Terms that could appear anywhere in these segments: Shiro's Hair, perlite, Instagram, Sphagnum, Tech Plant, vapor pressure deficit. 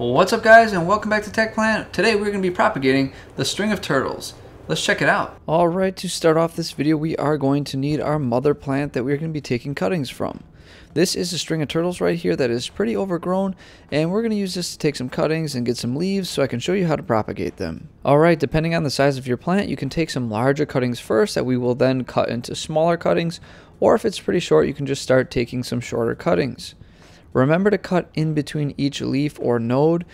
What's up guys and welcome back to Tech Plant. Today we're going to be propagating the string of turtles. Let's check it out. Alright, to start off this video we are going to need our mother plant that we're going to be taking cuttings from. This is a string of turtles right here that is pretty overgrown, and we're going to use this to take some cuttings and get some leaves so I can show you how to propagate them. Alright, depending on the size of your plant, you can take some larger cuttings first that we will then cut into smaller cuttings, or if it's pretty short you can just start taking some shorter cuttings. Remember to cut in between each leaf or node.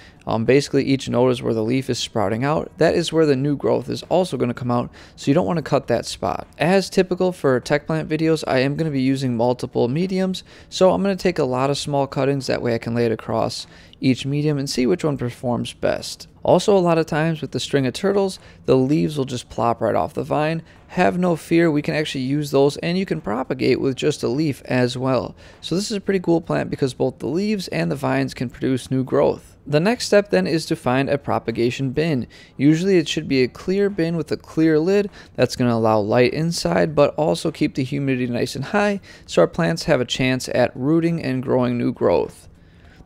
Basically each node is where the leaf is sprouting out. That is where the new growth is also going to come out, so you don't want to cut that spot. As typical for tech plant videos, I am going to be using multiple mediums, so I'm going to take a lot of small cuttings, that way I can lay it across each medium and see which one performs best. Also, a lot of times with the string of turtles, the leaves will just plop right off the vine. Have no fear, we can actually use those, and you can propagate with just a leaf as well. So this is a pretty cool plant because both the leaves and the vines can produce new growth. The next step then is to find a propagation bin. Usually it should be a clear bin with a clear lid that's going to allow light inside but also keep the humidity nice and high so our plants have a chance at rooting and growing new growth.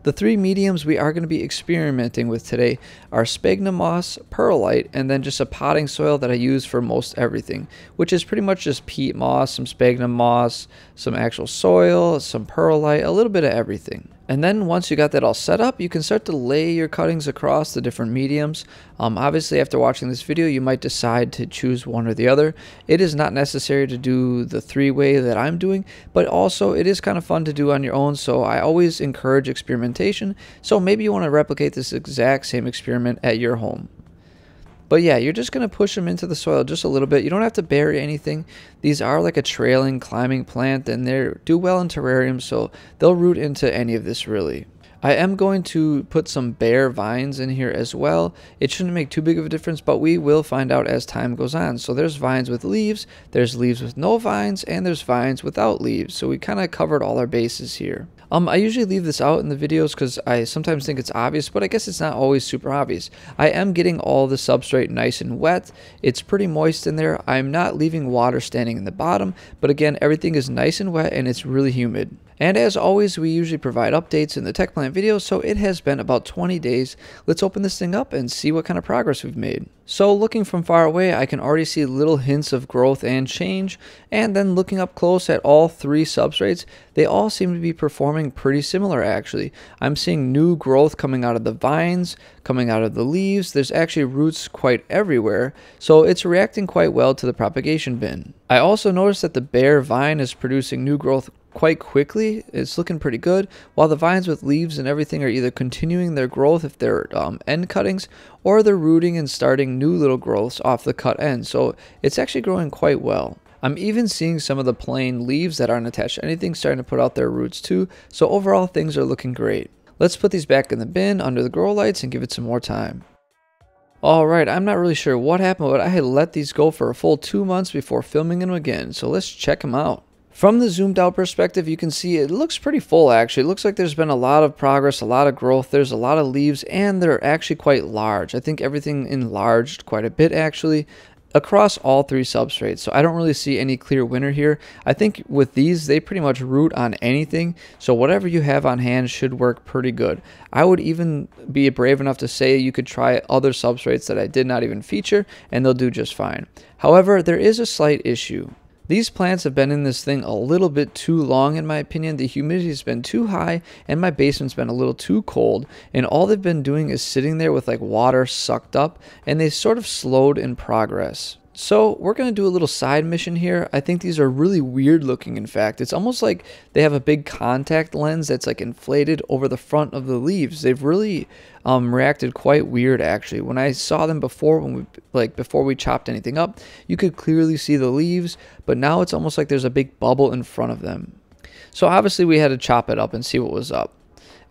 The three mediums we are going to be experimenting with today are sphagnum moss, perlite, and then just a potting soil that I use for most everything, which is pretty much just peat moss, some sphagnum moss, some actual soil, some perlite, a little bit of everything. And then once you got that all set up, you can start to lay your cuttings across the different mediums. Obviously, after watching this video, you might decide to choose one or the other. It is not necessary to do the three-way that I'm doing, but also it is kind of fun to do on your own, so I always encourage experimentation. So maybe you want to replicate this exact same experiment at your home. But yeah, you're just going to push them into the soil just a little bit. You don't have to bury anything. These are like a trailing, climbing plant, and they do well in terrariums, so they'll root into any of this really. I am going to put some bare vines in here as well. It shouldn't make too big of a difference, but we will find out as time goes on. So there's vines with leaves, there's leaves with no vines, and there's vines without leaves. So we kind of covered all our bases here. I usually leave this out in the videos because I sometimes think it's obvious, but I guess it's not always super obvious. I am getting all the substrate nice and wet. It's pretty moist in there. I'm not leaving water standing in the bottom, but again, everything is nice and wet and it's really humid. And as always, we usually provide updates in the tech plant video, so it has been about 20 days. Let's open this thing up and see what kind of progress we've made. So looking from far away, I can already see little hints of growth and change, and then looking up close at all three substrates, they all seem to be performing pretty similar actually. I'm seeing new growth coming out of the vines, coming out of the leaves, there's actually roots quite everywhere, so it's reacting quite well to the propagation bin. I also noticed that the bare vine is producing new growth quite quickly. It's looking pretty good, while the vines with leaves and everything are either continuing their growth if they're end cuttings, or they're rooting and starting new little growths off the cut end, so it's actually growing quite well. I'm even seeing some of the plain leaves that aren't attached to anything starting to put out their roots too, so overall things are looking great. Let's put these back in the bin under the grow lights and give it some more time. Alright, I'm not really sure what happened, but I had let these go for a full 2 months before filming them again, so let's check them out. From the zoomed out perspective, you can see it looks pretty full actually. It looks like there's been a lot of progress, a lot of growth, there's a lot of leaves, and they're actually quite large. I think everything enlarged quite a bit actually across all three substrates, so I don't really see any clear winner here. I think with these, they pretty much root on anything, so whatever you have on hand should work pretty good. I would even be brave enough to say you could try other substrates that I did not even feature, and they'll do just fine. However, there is a slight issue. These plants have been in this thing a little bit too long in my opinion. The humidity has been too high and my basement's been a little too cold, and all they've been doing is sitting there with like water sucked up, and they sort of slowed in progress. So we're going to do a little side mission here. I think these are really weird looking in fact. It's almost like they have a big contact lens that's like inflated over the front of the leaves. They've really reacted quite weird actually. When I saw them before, before we chopped anything up, you could clearly see the leaves, but now it's almost like there's a big bubble in front of them. So obviously we had to chop it up and see what was up.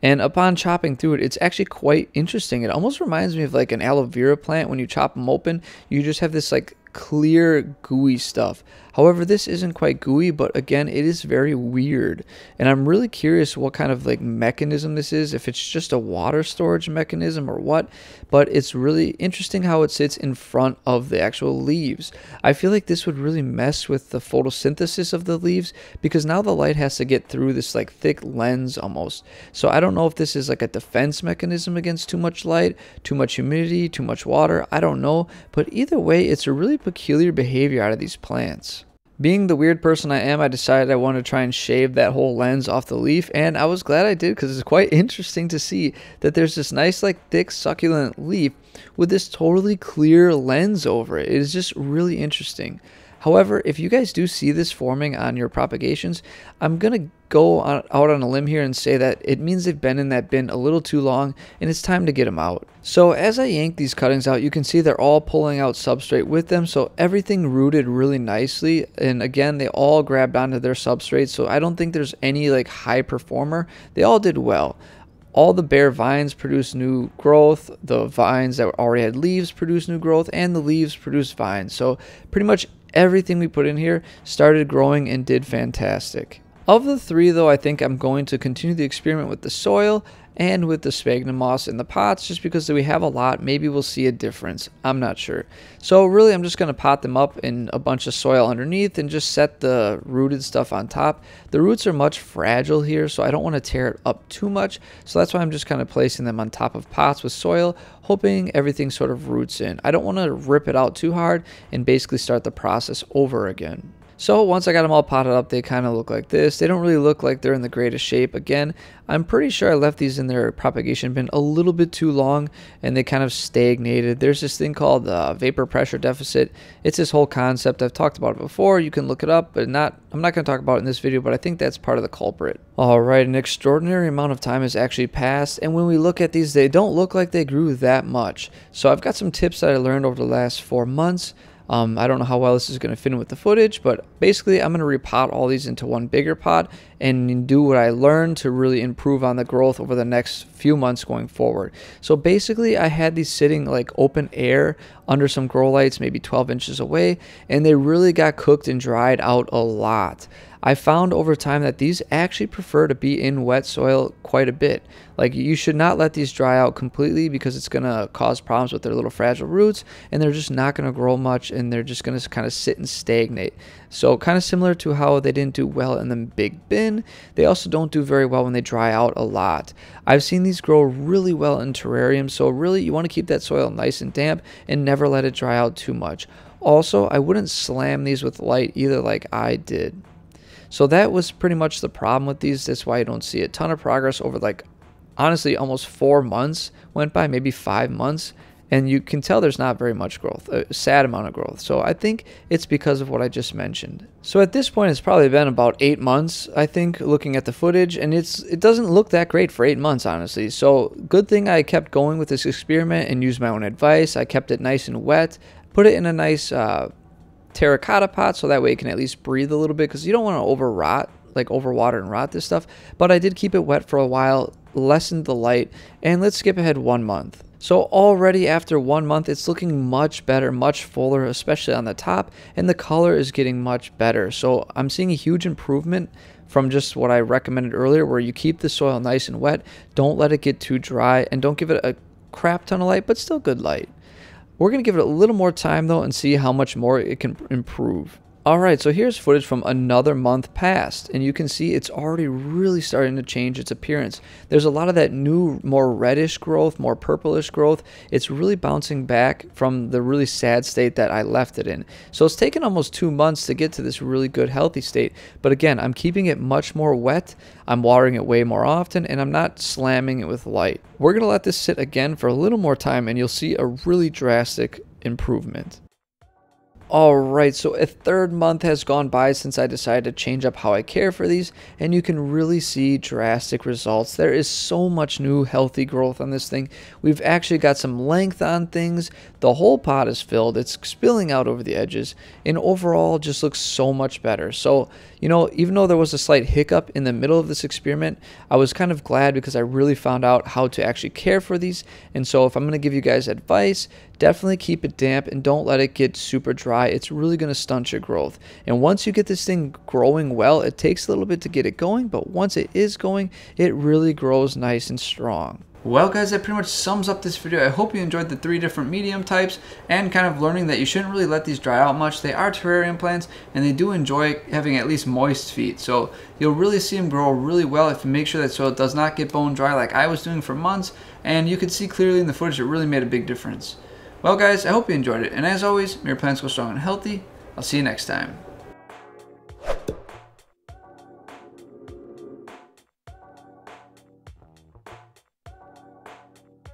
And upon chopping through it, it's actually quite interesting. It almost reminds me of like an aloe vera plant. When you chop them open, you just have this like clear gooey stuff. However, this isn't quite GUI, but again, it is very weird. And I'm really curious what kind of like mechanism this is, if it's just a water storage mechanism or what, but it's really interesting how it sits in front of the actual leaves. I feel like this would really mess with the photosynthesis of the leaves because now the light has to get through this like thick lens almost. So I don't know if this is like a defense mechanism against too much light, too much humidity, too much water. I don't know, but either way, it's a really peculiar behavior out of these plants. Being the weird person I am, I decided I wanted to try and shave that whole lens off the leaf, and I was glad I did because it's quite interesting to see that there's this nice like thick succulent leaf with this totally clear lens over it. It is just really interesting. However, if you guys do see this forming on your propagations, I'm going to go out on a limb here and say that it means they've been in that bin a little too long and it's time to get them out. So as I yank these cuttings out, you can see they're all pulling out substrate with them, so everything rooted really nicely, and again, they all grabbed onto their substrate, so I don't think there's any like high performer. They all did well. All the bare vines produced new growth, the vines that already had leaves produced new growth, and the leaves produced vines, so pretty much everything we put in here started growing and did fantastic. Of the three though, I think I'm going to continue the experiment with the soil and with the sphagnum moss in the pots, just because we have a lot. Maybe we'll see a difference, I'm not sure. So really I'm just going to pot them up in a bunch of soil underneath and just set the rooted stuff on top. The roots are much fragile here, so I don't want to tear it up too much, so that's why I'm just kind of placing them on top of pots with soil, hoping everything sort of roots in. I don't want to rip it out too hard and basically start the process over again. So once I got them all potted up, they kind of look like this. They don't really look like they're in the greatest shape. Again, I'm pretty sure I left these in their propagation bin a little bit too long and they kind of stagnated. There's this thing called the vapor pressure deficit. It's this whole concept. I've talked about it before. You can look it up, but I'm not going to talk about it in this video, but I think that's part of the culprit. All right, an extraordinary amount of time has actually passed, and when we look at these, they don't look like they grew that much. So I've got some tips that I learned over the last 4 months. I don't know how well this is going to fit in with the footage, but basically I'm going to repot all these into one bigger pot and do what I learned to really improve on the growth over the next few months going forward. So basically I had these sitting like open air under some grow lights, maybe 12 inches away, and they really got cooked and dried out a lot. I found over time that these actually prefer to be in wet soil quite a bit. Like, you should not let these dry out completely because it's going to cause problems with their little fragile roots, and they're just not going to grow much, and they're just going to kind of sit and stagnate. So kind of similar to how they didn't do well in the big bin, they also don't do very well when they dry out a lot. I've seen these grow really well in terrariums, so really you want to keep that soil nice and damp and never let it dry out too much. Also, I wouldn't slam these with light either like I did. So that was pretty much the problem with these. That's why I don't see a ton of progress over, like, honestly, almost 4 months went by, maybe 5 months. And you can tell there's not very much growth, a sad amount of growth. So I think it's because of what I just mentioned. So at this point, it's probably been about 8 months, I think, looking at the footage. And it doesn't look that great for 8 months, honestly. So good thing I kept going with this experiment and used my own advice. I kept it nice and wet, put it in a nice terracotta pot so that way it can at least breathe a little bit, because you don't want to overwater and rot this stuff. But I did keep it wet for a while, lessened the light, and let's skip ahead 1 month. So already after 1 month, it's looking much better, much fuller, especially on the top, and the color is getting much better. So I'm seeing a huge improvement from just what I recommended earlier, where you keep the soil nice and wet, don't let it get too dry, and don't give it a crap ton of light, but still good light. We're going to give it a little more time though and see how much more it can improve. Alright, so here's footage from another month past, and you can see it's already really starting to change its appearance. There's a lot of that new, more reddish growth, more purplish growth. It's really bouncing back from the really sad state that I left it in. So it's taken almost 2 months to get to this really good, healthy state. But again, I'm keeping it much more wet, I'm watering it way more often, and I'm not slamming it with light. We're going to let this sit again for a little more time, and you'll see a really drastic improvement. Alright, so a third month has gone by since I decided to change up how I care for these, and you can really see drastic results. There is so much new healthy growth on this thing. We've actually got some length on things. The whole pot is filled. It's spilling out over the edges, and overall just looks so much better. So, you know, even though there was a slight hiccup in the middle of this experiment, I was kind of glad because I really found out how to actually care for these. And so if I'm going to give you guys advice, definitely keep it damp and don't let it get super dry. It's really going to stunt your growth. And once you get this thing growing well, it takes a little bit to get it going, but once it is going, it really grows nice and strong. Well guys, that pretty much sums up this video. I hope you enjoyed the 3 different medium types and kind of learning that you shouldn't really let these dry out much. They are terrarium plants and they do enjoy having at least moist feet. So you'll really see them grow really well if you make sure that soil does not get bone dry like I was doing for months, and you could see clearly in the footage it really made a big difference. Well guys, I hope you enjoyed it, and as always, may your plants go strong and healthy. I'll see you next time.